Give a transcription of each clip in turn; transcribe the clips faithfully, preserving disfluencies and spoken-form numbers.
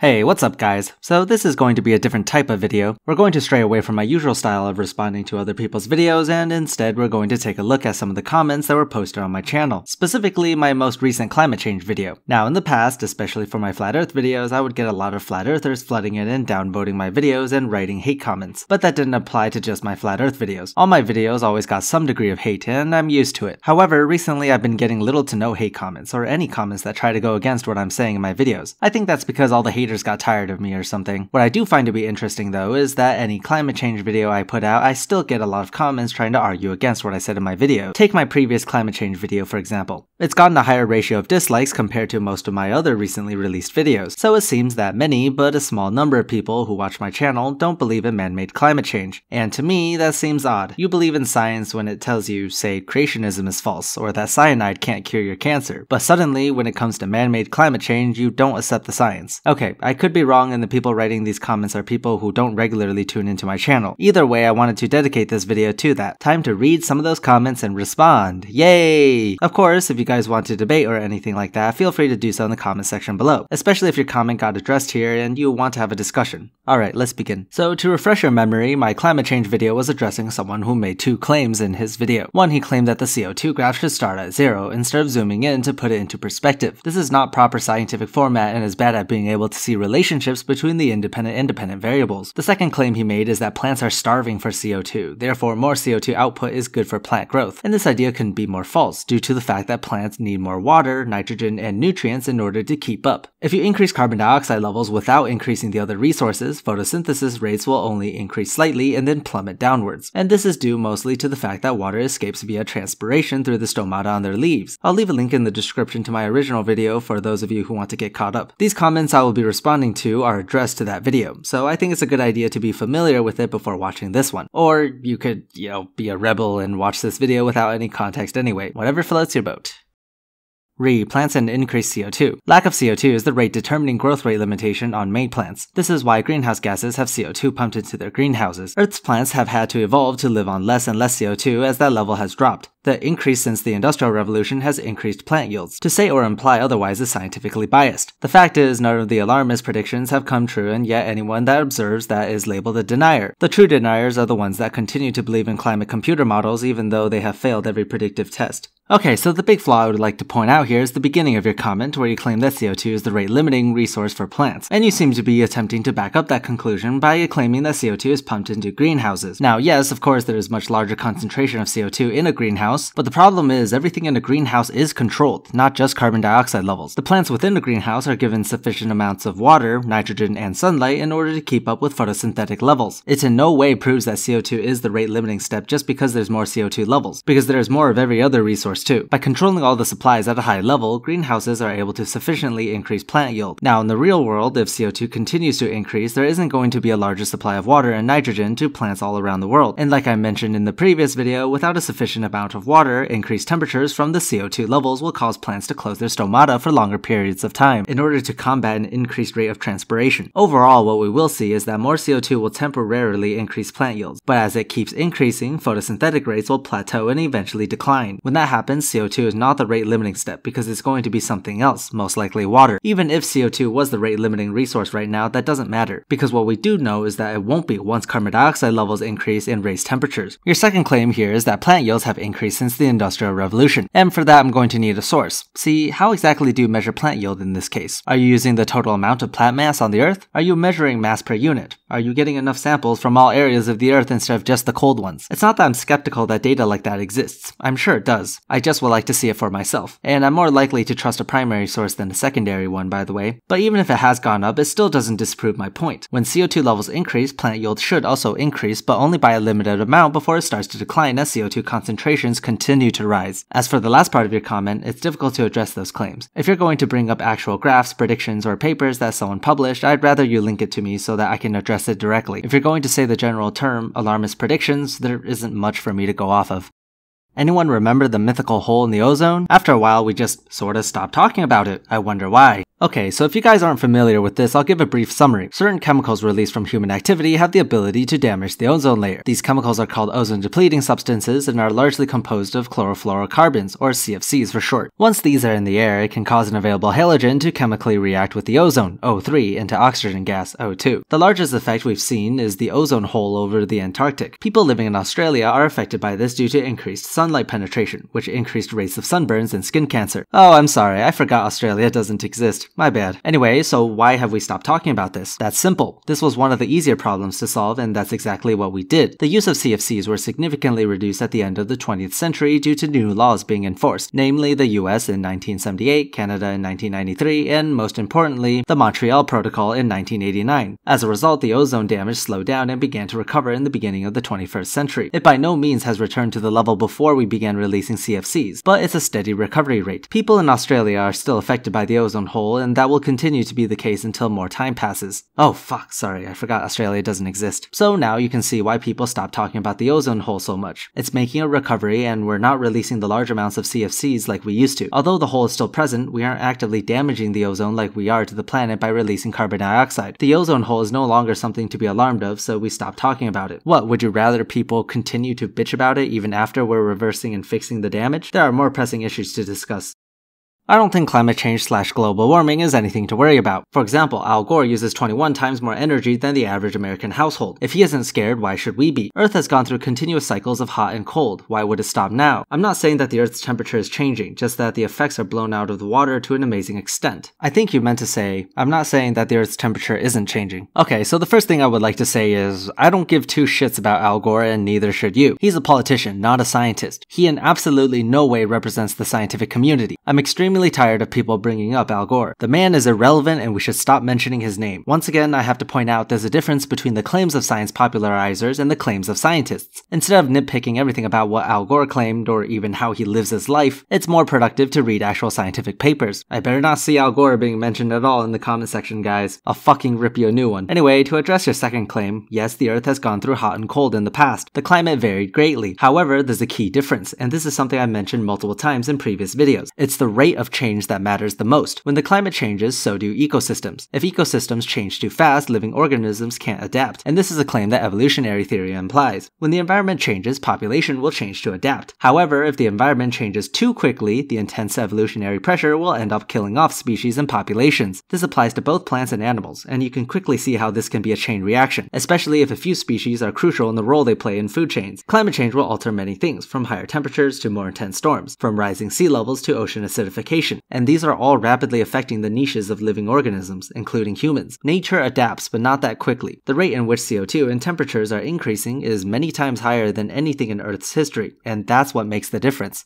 Hey, what's up guys? So this is going to be a different type of video. We're going to stray away from my usual style of responding to other people's videos, and instead we're going to take a look at some of the comments that were posted on my channel, specifically my most recent climate change video. Now in the past, especially for my flat earth videos, I would get a lot of flat earthers flooding in and downvoting my videos and writing hate comments, but that didn't apply to just my flat earth videos. All my videos always got some degree of hate, and I'm used to it. However, recently I've been getting little to no hate comments, or any comments that try to go against what I'm saying in my videos. I think that's because all the hate got tired of me or something. What I do find to be interesting though is that any climate change video I put out, I still get a lot of comments trying to argue against what I said in my video. Take my previous climate change video for example. It's gotten a higher ratio of dislikes compared to most of my other recently released videos, so it seems that many, but a small number of people who watch my channel don't believe in man-made climate change. And to me, that seems odd. You believe in science when it tells you, say, creationism is false, or that cyanide can't cure your cancer, but suddenly when it comes to man-made climate change, you don't accept the science. Okay, I could be wrong, and the people writing these comments are people who don't regularly tune into my channel. Either way, I wanted to dedicate this video to that. Time to read some of those comments and respond. Yay! Of course, if you guys want to debate or anything like that, feel free to do so in the comment section below, especially if your comment got addressed here and you want to have a discussion. Alright, let's begin. So to refresh your memory, my climate change video was addressing someone who made two claims in his video. One, he claimed that the C O two graph should start at zero instead of zooming in to put it into perspective. This is not proper scientific format and is bad at being able to see relationships between the independent independent variables. The second claim he made is that plants are starving for C O two, therefore more C O two output is good for plant growth, and this idea couldn't be more false due to the fact that plants need more water, nitrogen, and nutrients in order to keep up. If you increase carbon dioxide levels without increasing the other resources, photosynthesis rates will only increase slightly and then plummet downwards, and this is due mostly to the fact that water escapes via transpiration through the stomata on their leaves. I'll leave a link in the description to my original video for those of you who want to get caught up. These comments I will be responding to are addressed to that video, so I think it's a good idea to be familiar with it before watching this one. Or you could, you know, be a rebel and watch this video without any context anyway. Whatever floats your boat. Re. Plants and increased C O two. Lack of C O two is the rate determining growth rate limitation on made plants. This is why greenhouse gases have C O two pumped into their greenhouses. Earth's plants have had to evolve to live on less and less C O two as that level has dropped. The increase since the Industrial Revolution has increased plant yields. To say or imply otherwise is scientifically biased. The fact is, none of the alarmist predictions have come true, and yet anyone that observes that is labeled a denier. The true deniers are the ones that continue to believe in climate computer models even though they have failed every predictive test. Okay, so the big flaw I would like to point out here is the beginning of your comment where you claim that C O two is the rate limiting resource for plants, and you seem to be attempting to back up that conclusion by claiming that C O two is pumped into greenhouses. Now yes, of course there is much larger concentration of C O two in a greenhouse, but the problem is everything in a greenhouse is controlled, not just carbon dioxide levels. The plants within a greenhouse are given sufficient amounts of water, nitrogen, and sunlight in order to keep up with photosynthetic levels. It in no way proves that C O two is the rate limiting step just because there's more C O two levels, because there is more of every other resource too. By controlling all the supplies at a high level, greenhouses are able to sufficiently increase plant yield. Now in the real world, if C O two continues to increase, there isn't going to be a larger supply of water and nitrogen to plants all around the world. And like I mentioned in the previous video, without a sufficient amount of water, increased temperatures from the C O two levels will cause plants to close their stomata for longer periods of time in order to combat an increased rate of transpiration. Overall, what we will see is that more C O two will temporarily increase plant yields, but as it keeps increasing, photosynthetic rates will plateau and eventually decline. When that happens, C O two is not the rate limiting step because it's going to be something else, most likely water. Even if C O two was the rate limiting resource right now, that doesn't matter, because what we do know is that it won't be once carbon dioxide levels increase and raise temperatures. Your second claim here is that plant yields have increased since the Industrial Revolution, and for that I'm going to need a source. See, how exactly do you measure plant yield in this case? Are you using the total amount of plant mass on the Earth? Are you measuring mass per unit? Are you getting enough samples from all areas of the Earth instead of just the cold ones? It's not that I'm skeptical that data like that exists. I'm sure it does. I just would like to see it for myself, and I'm more likely to trust a primary source than a secondary one, by the way. But even if it has gone up, it still doesn't disprove my point. When C O two levels increase, plant yield should also increase, but only by a limited amount before it starts to decline as C O two concentrations continue to rise. As for the last part of your comment, it's difficult to address those claims. If you're going to bring up actual graphs, predictions, or papers that someone published, I'd rather you link it to me so that I can address it directly. If you're going to say the general term, alarmist predictions, there isn't much for me to go off of. Anyone remember the mythical hole in the ozone? After a while, we just sorta stopped talking about it. I wonder why. Okay, so if you guys aren't familiar with this, I'll give a brief summary. Certain chemicals released from human activity have the ability to damage the ozone layer. These chemicals are called ozone-depleting substances and are largely composed of chlorofluorocarbons, or C F Cs for short. Once these are in the air, it can cause an available halogen to chemically react with the ozone, O three, into oxygen gas, O two. The largest effect we've seen is the ozone hole over the Antarctic. People living in Australia are affected by this due to increased sunlight penetration, which increased rates of sunburns and skin cancer. Oh, I'm sorry, I forgot Australia doesn't exist. My bad. Anyway, so why have we stopped talking about this? That's simple. This was one of the easier problems to solve, and that's exactly what we did. The use of C F Cs were significantly reduced at the end of the twentieth century due to new laws being enforced, namely the U S in nineteen seventy-eight, Canada in nineteen ninety-three, and most importantly, the Montreal Protocol in nineteen eighty-nine. As a result, the ozone damage slowed down and began to recover in the beginning of the twenty-first century. It by no means has returned to the level before we began releasing C F Cs, but it's a steady recovery rate. People in Australia are still affected by the ozone hole, and that will continue to be the case until more time passes. Oh fuck, sorry, I forgot Australia doesn't exist. So now you can see why people stop talking about the ozone hole so much. It's making a recovery, and we're not releasing the large amounts of C F Cs like we used to. Although the hole is still present, we aren't actively damaging the ozone like we are to the planet by releasing carbon dioxide. The ozone hole is no longer something to be alarmed of, so we stop talking about it. What, would you rather people continue to bitch about it even after we're reversing and fixing the damage? There are more pressing issues to discuss. I don't think climate change slash global warming is anything to worry about. For example, Al Gore uses twenty-one times more energy than the average American household. If he isn't scared, why should we be? Earth has gone through continuous cycles of hot and cold. Why would it stop now? I'm not saying that the Earth's temperature is changing, just that the effects are blown out of the water to an amazing extent. I think you meant to say, I'm not saying that the Earth's temperature isn't changing. Okay, so the first thing I would like to say is, I don't give two shits about Al Gore, and neither should you. He's a politician, not a scientist. He in absolutely no way represents the scientific community. I'm extremely tired of people bringing up Al Gore. The man is irrelevant, and we should stop mentioning his name. Once again, I have to point out there's a difference between the claims of science popularizers and the claims of scientists. Instead of nitpicking everything about what Al Gore claimed or even how he lives his life, it's more productive to read actual scientific papers. I better not see Al Gore being mentioned at all in the comment section, guys. I'll fucking rip you a new one. Anyway, to address your second claim, yes, the Earth has gone through hot and cold in the past. The climate varied greatly. However, there's a key difference, and this is something I mentioned multiple times in previous videos. It's the rate of change that matters the most. When the climate changes, so do ecosystems. If ecosystems change too fast, living organisms can't adapt, and this is a claim that evolutionary theory implies. When the environment changes, population will change to adapt. However, if the environment changes too quickly, the intense evolutionary pressure will end up killing off species and populations. This applies to both plants and animals, and you can quickly see how this can be a chain reaction, especially if a few species are crucial in the role they play in food chains. Climate change will alter many things, from higher temperatures to more intense storms, from rising sea levels to ocean acidification. And these are all rapidly affecting the niches of living organisms, including humans. Nature adapts, but not that quickly. The rate in which C O two and temperatures are increasing is many times higher than anything in Earth's history, and that's what makes the difference.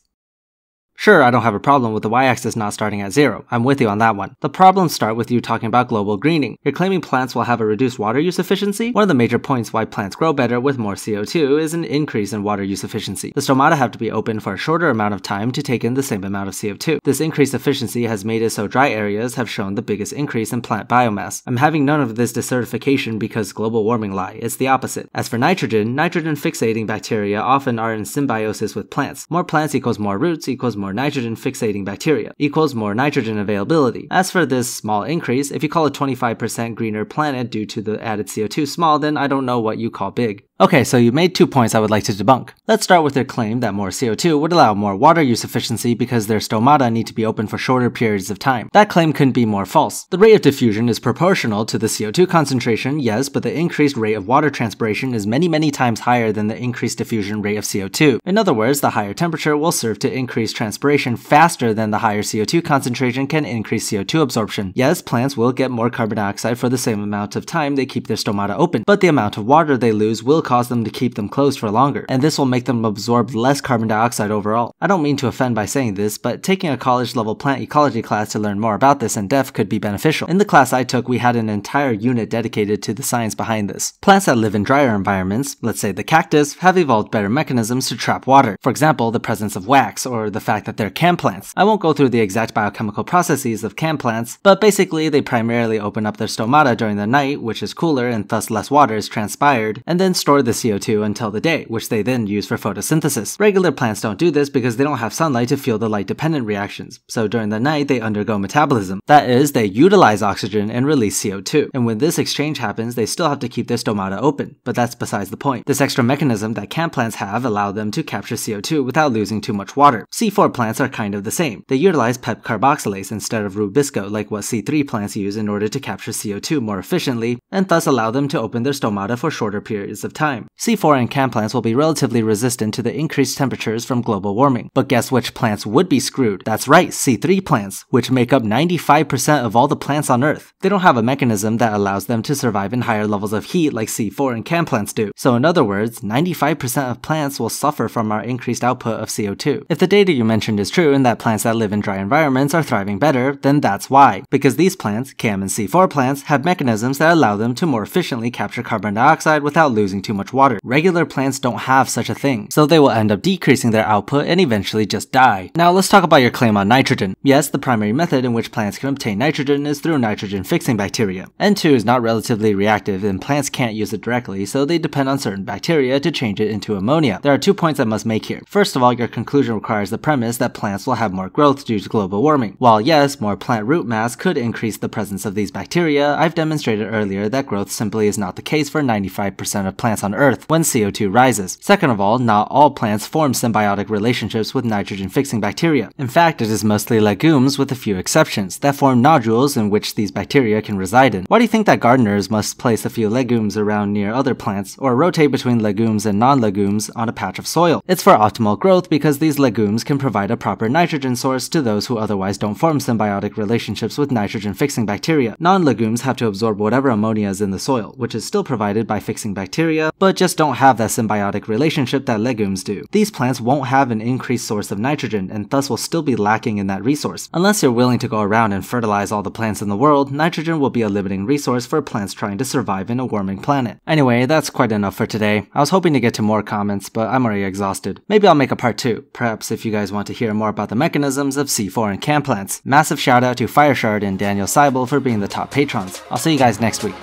Sure, I don't have a problem with the y-axis not starting at zero. I'm with you on that one. The problems start with you talking about global greening. You're claiming plants will have a reduced water use efficiency? One of the major points why plants grow better with more C O two is an increase in water use efficiency. The stomata have to be open for a shorter amount of time to take in the same amount of C O two. This increased efficiency has made it so dry areas have shown the biggest increase in plant biomass. I'm having none of this desertification because global warming lie. It's the opposite. As for nitrogen, nitrogen fixating bacteria often are in symbiosis with plants. More plants equals more roots equals more more nitrogen fixating bacteria equals more nitrogen availability. As for this small increase, if you call a twenty-five percent greener planet due to the added C O two small, then I don't know what you call big. Okay, so you made two points I would like to debunk. Let's start with their claim that more C O two would allow more water use efficiency because their stomata need to be open for shorter periods of time. That claim couldn't be more false. The rate of diffusion is proportional to the C O two concentration, yes, but the increased rate of water transpiration is many, many times higher than the increased diffusion rate of C O two. In other words, the higher temperature will serve to increase transpiration faster than the higher C O two concentration can increase C O two absorption. Yes, plants will get more carbon dioxide for the same amount of time they keep their stomata open, but the amount of water they lose will cause them to keep them closed for longer, and this will make them absorb less carbon dioxide overall. I don't mean to offend by saying this, but taking a college-level plant ecology class to learn more about this in depth could be beneficial. In the class I took, we had an entire unit dedicated to the science behind this. Plants that live in drier environments, let's say the cactus, have evolved better mechanisms to trap water. For example, the presence of wax, or the fact fact that they're canned plants. I won't go through the exact biochemical processes of canned plants, but basically they primarily open up their stomata during the night, which is cooler and thus less water is transpired, and then store the C O two until the day, which they then use for photosynthesis. Regular plants don't do this because they don't have sunlight to fuel the light-dependent reactions, so during the night they undergo metabolism. That is, they utilize oxygen and release C O two, and when this exchange happens, they still have to keep their stomata open, but that's besides the point. This extra mechanism that canned plants have allowed them to capture C O two without losing too much water. C four plants are kind of the same. They utilize PEP carboxylase instead of Rubisco, like what C three plants use in order to capture C O two more efficiently, and thus allow them to open their stomata for shorter periods of time. C four and canned plants will be relatively resistant to the increased temperatures from global warming. But guess which plants would be screwed? That's right, C three plants, which make up ninety-five percent of all the plants on Earth. They don't have a mechanism that allows them to survive in higher levels of heat like C four and canned plants do. So in other words, ninety-five percent of plants will suffer from our increased output of C O two. If the data you mentioned is true and that plants that live in dry environments are thriving better, then that's why. Because these plants, CAM and C four plants, have mechanisms that allow them to more efficiently capture carbon dioxide without losing too much water. Regular plants don't have such a thing, so they will end up decreasing their output and eventually just die. Now let's talk about your claim on nitrogen. Yes, the primary method in which plants can obtain nitrogen is through nitrogen-fixing bacteria. N two is not relatively reactive and plants can't use it directly, so they depend on certain bacteria to change it into ammonia. There are two points I must make here. First of all, your conclusion requires the premise that plants will have more growth due to global warming. While yes, more plant root mass could increase the presence of these bacteria, I've demonstrated earlier that growth simply is not the case for ninety-five percent of plants on Earth when C O two rises. Second of all, not all plants form symbiotic relationships with nitrogen-fixing bacteria. In fact, it is mostly legumes, with a few exceptions, that form nodules in which these bacteria can reside in. Why do you think that gardeners must place a few legumes around near other plants, or rotate between legumes and non-legumes on a patch of soil? It's for optimal growth because these legumes can provide a proper nitrogen source to those who otherwise don't form symbiotic relationships with nitrogen-fixing bacteria. Non-legumes have to absorb whatever ammonia is in the soil, which is still provided by fixing bacteria, but just don't have that symbiotic relationship that legumes do. These plants won't have an increased source of nitrogen, and thus will still be lacking in that resource. Unless you're willing to go around and fertilize all the plants in the world, nitrogen will be a limiting resource for plants trying to survive in a warming planet. Anyway, that's quite enough for today. I was hoping to get to more comments, but I'm already exhausted. Maybe I'll make a part two, perhaps, if you guys want to hear more about the mechanisms of C four and canned plants. Massive shout out to Fireshard and Daniel Seibel for being the top patrons. I'll see you guys next week.